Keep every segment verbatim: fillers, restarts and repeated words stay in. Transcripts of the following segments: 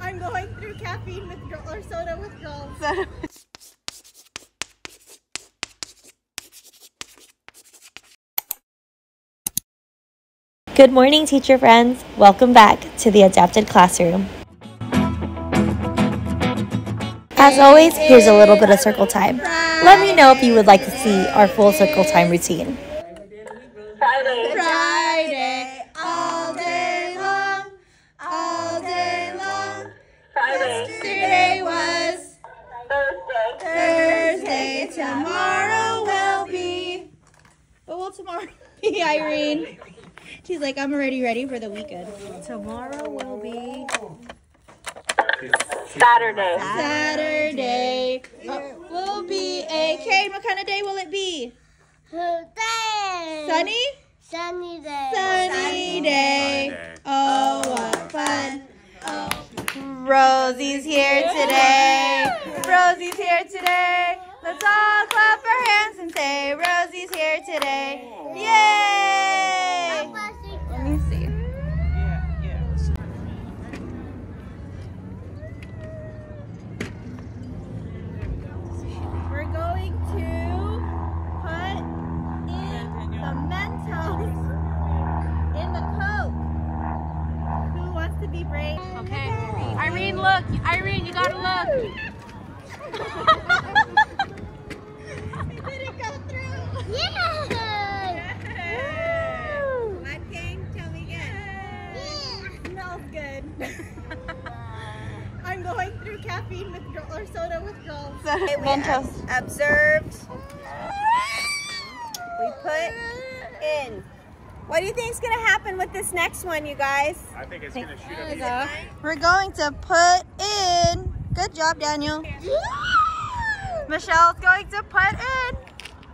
I'm going through caffeine withdrawal or soda withdrawal. Soda. Good morning, teacher friends. Welcome back to the Adapted Classroom. As always, here's a little bit of circle time. Let me know if you would like to see our full circle time routine. Friday, Friday all day long, all day long. Friday. Yesterday was Thursday. Thursday. Tomorrow will be. What will tomorrow be, Irene? She's like, I'm already ready for the weekend. Tomorrow will be Saturday. Saturday oh, will be a Karen. What kind of day will it be? Today. Sunny. Sunny day. Sunny day. Oh, what fun! Oh. Rosie's here today. Rosie's here today. Let's all clap our hands and say, Rosie's here today. Yay! Let me see. Mentos in the Coke. Who wants to be brave? Okay. Irene, look. Irene, you gotta look. We didn't go through. Yeah. yeah. Black gang, tell me again. Yeah. Smells good. I'm going through caffeine withdrawal or soda withdrawal. Okay, Mentos. We observed. We put in. What do you think is going to happen with this next one, you guys? I think it's going to shoot up. Go. We're going to put in. Good job, Daniel. Yeah. Michelle's going to put in.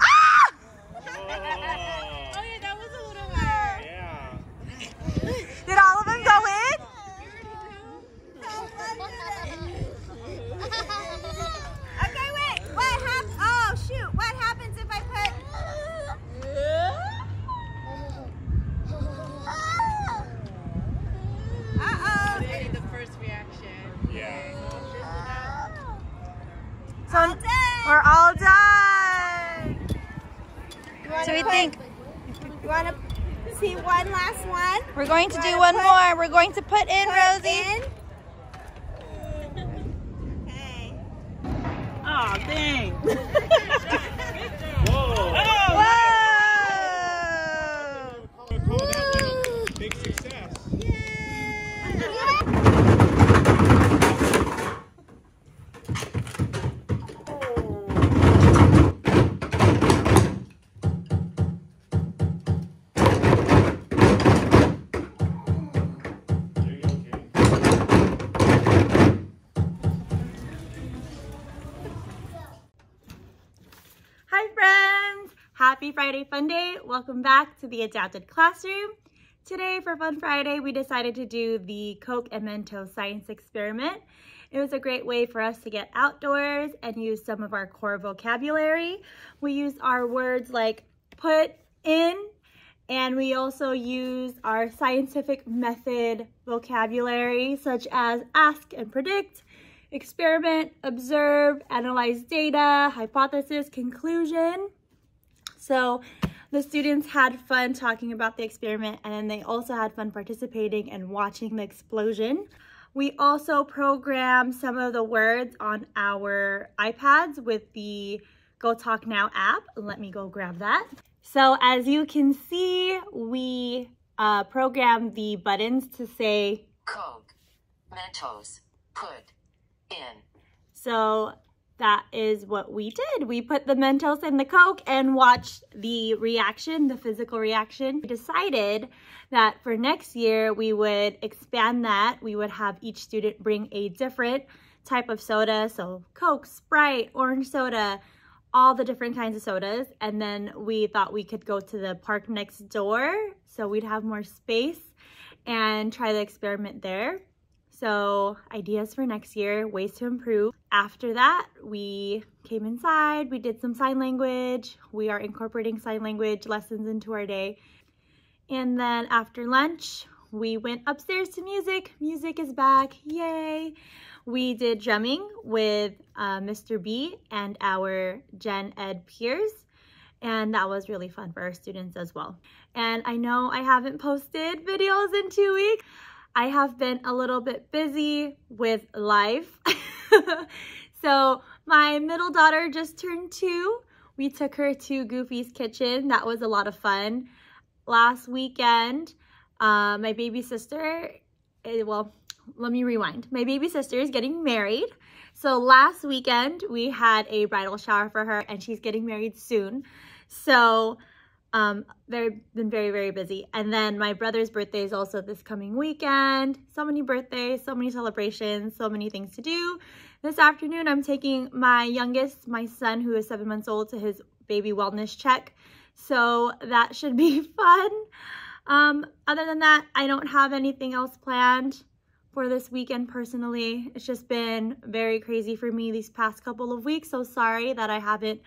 Ah! Oh, yeah, that was a little higher. Yeah. Did all of them go in? Okay, wait. What happens? Oh, shoot. What happens if I put. Uh-oh. Maybe the first reaction. Yeah. So all we're all done. So we put, think. You want to see one last one? We're going to you do one put, more. We're going to put in put Rosie. In. Okay. Oh, dang. Whoa. Oh, whoa. Happy Friday Fun Day! Welcome back to the Adapted Classroom. Today for Fun Friday, we decided to do the Coke and Mentos science experiment. It was a great way for us to get outdoors and use some of our core vocabulary. We used our words like put in, and we also used our scientific method vocabulary such as ask and predict, experiment, observe, analyze data, hypothesis, conclusion. So the students had fun talking about the experiment, and then they also had fun participating and watching the explosion. We also programmed some of the words on our iPads with the GoTalkNow app. Let me go grab that. So as you can see, we uh, programmed the buttons to say Coke, Mentos, put in. So that is what we did. We put the Mentos in the Coke and watched the reaction, the physical reaction. We decided that for next year, we would expand that. We would have each student bring a different type of soda. So Coke, Sprite, orange soda, all the different kinds of sodas. And then we thought we could go to the park next door so we'd have more space and try the experiment there. So ideas for next year, ways to improve. After that, we came inside, we did some sign language. We are incorporating sign language lessons into our day. And then after lunch, We went upstairs to music. Music is back. Yay. We did drumming with uh, Mister B and our gen ed peers. And that was really fun for our students as well. And I know I haven't posted videos in two weeks. I have been a little bit busy with life. So my middle daughter just turned two. We took her to Goofy's Kitchen. That was a lot of fun. Last weekend, uh, my baby sister, well, let me rewind. My baby sister is getting married. So last weekend, we had a bridal shower for her, and she's getting married soon. So um, very been very, very busy. And then my brother's birthday is also this coming weekend. So many birthdays, so many celebrations, so many things to do. This afternoon, I'm taking my youngest, my son, who is seven months old, to his baby wellness check. So that should be fun. Um, other than that, I don't have anything else planned for this weekend personally. It's just been very crazy for me these past couple of weeks. So sorry that I haven't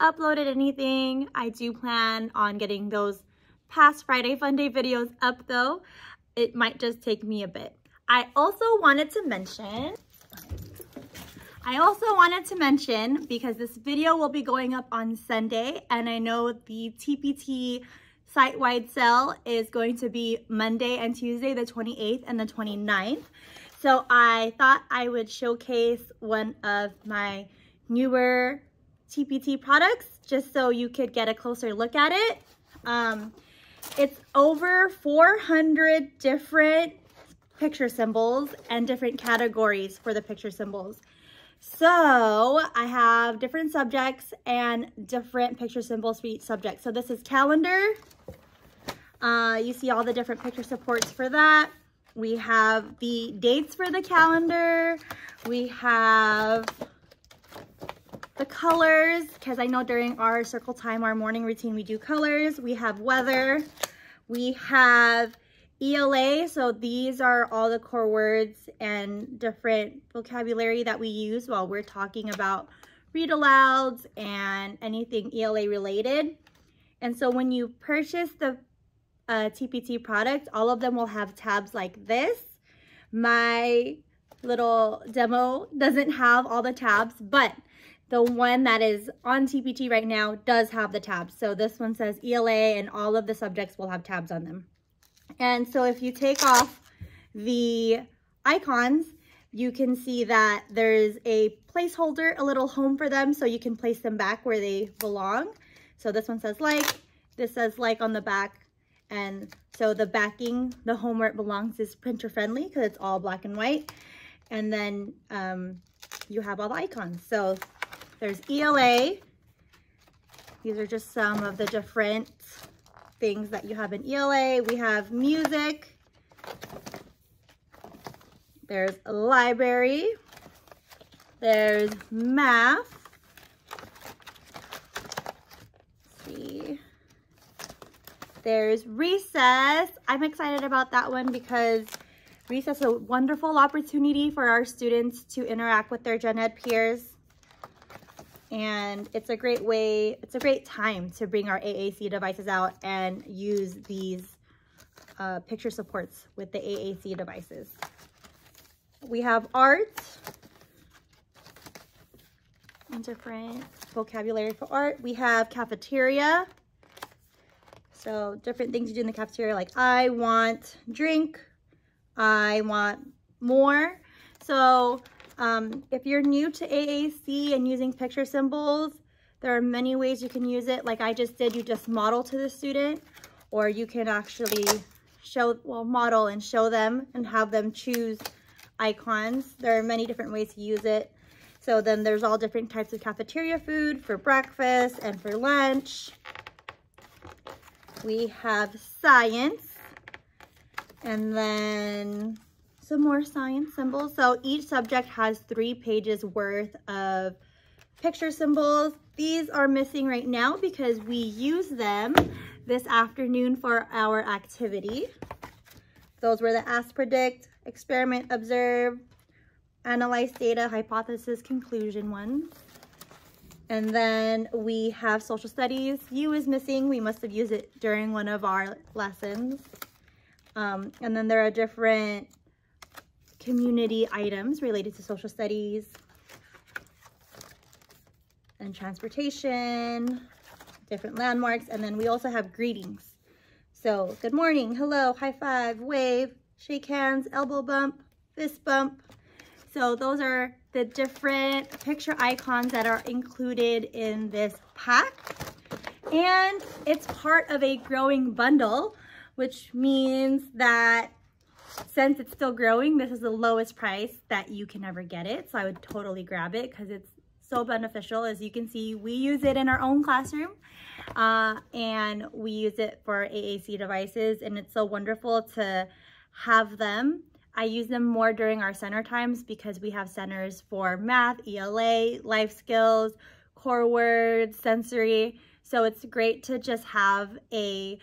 uploaded anything. I do plan on getting those past Friday Fun Day videos up though. It might just take me a bit. I also wanted to mention, I also wanted to mention, because this video will be going up on Sunday, and I know the T P T site-wide sale is going to be Monday and Tuesday, the twenty-eighth and the twenty-ninth. So I thought I would showcase one of my newer T P T products just so you could get a closer look at it. Um, it's over four hundred different picture symbols and different categories for the picture symbols. So I have different subjects and different picture symbols for each subject. So this is calendar. Uh, you see all the different picture supports for that. We have the dates for the calendar. We have the colors, because I know during our circle time, our morning routine, we do colors. We have weather. We have E L A, so these are all the core words and different vocabulary that we use while we're talking about read alouds and anything E L A related. And so when you purchase the uh, T P T product, all of them will have tabs like this. My little demo doesn't have all the tabs, but the one that is on T P T right now does have the tabs. So this one says E L A, and all of the subjects will have tabs on them. And so if you take off the icons, you can see that there's a placeholder, a little home for them, so you can place them back where they belong. So this one says like, this says like on the back. And so the backing, the home where it belongs, is printer friendly because it's all black and white. And then um, you have all the icons. So there's E L A. These are just some of the different things that you have in E L A. We have music, there's library, there's math, let's see, there's recess. I'm excited about that one because recess is a wonderful opportunity for our students to interact with their gen ed peers. And it's a great way, it's a great time to bring our A A C devices out and use these uh, picture supports with the A A C devices. We have art and different vocabulary for art. We have cafeteria. So different things you do in the cafeteria, like I want drink, I want more. So Um, if you're new to A A C and using picture symbols, there are many ways you can use it. Like I just did, you just model to the student, or you can actually show, well, model and show them and have them choose icons. There are many different ways to use it. So then there's all different types of cafeteria food for breakfast and for lunch. We have science, and then some more science symbols. So each subject has three pages worth of picture symbols. These are missing right now because we use them this afternoon for our activity. Those were the ask, predict, experiment, observe, analyze data, hypothesis, conclusion ones. And then we have social studies. U is missing. We must have used it during one of our lessons. Um, and then there are different community items related to social studies and transportation, different landmarks. And then we also have greetings. So good morning, hello, high five, wave, shake hands, elbow bump, fist bump. So those are the different picture icons that are included in this pack. And it's part of a growing bundle, which means that since it's still growing, this is the lowest price that you can ever get it. So I would totally grab it because it's so beneficial. As you can see, we use it in our own classroom uh, and we use it for A A C devices, and it's so wonderful to have them. I use them more during our center times because we have centers for math, E L A, life skills, core words, sensory. So it's great to just have a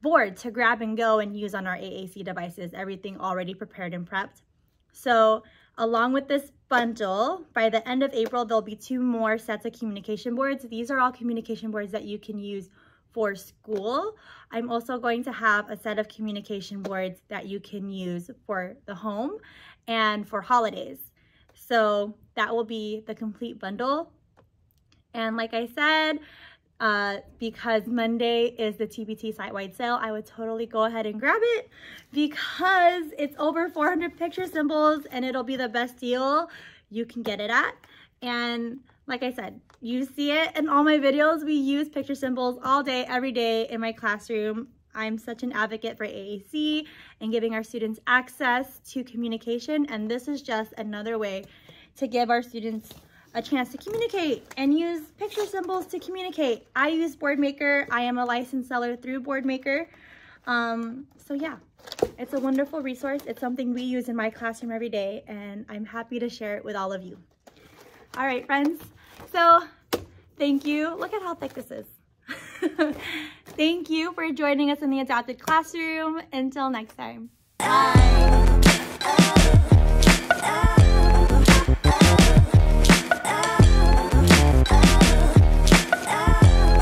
board to grab and go and use on our A A C devices, everything already prepared and prepped. So along with this bundle, by the end of April, there'll be two more sets of communication boards. These are all communication boards that you can use for school. I'm also going to have a set of communication boards that you can use for the home and for holidays. So that will be the complete bundle. And like I said, Uh, because Monday is the T P T site-wide sale, I would totally go ahead and grab it because it's over four hundred picture symbols and it'll be the best deal you can get it at. And like I said, you see it in all my videos. We use picture symbols all day, every day in my classroom. I'm such an advocate for A A C and giving our students access to communication. And this is just another way to give our students a chance to communicate and use picture symbols to communicate. I use Boardmaker. I am a licensed seller through Boardmaker. Um, so yeah, it's a wonderful resource. It's something we use in my classroom every day, and I'm happy to share it with all of you. All right, friends. So thank you. Look at how thick this is. Thank you for joining us in the Adapted Classroom. Until next time. Bye.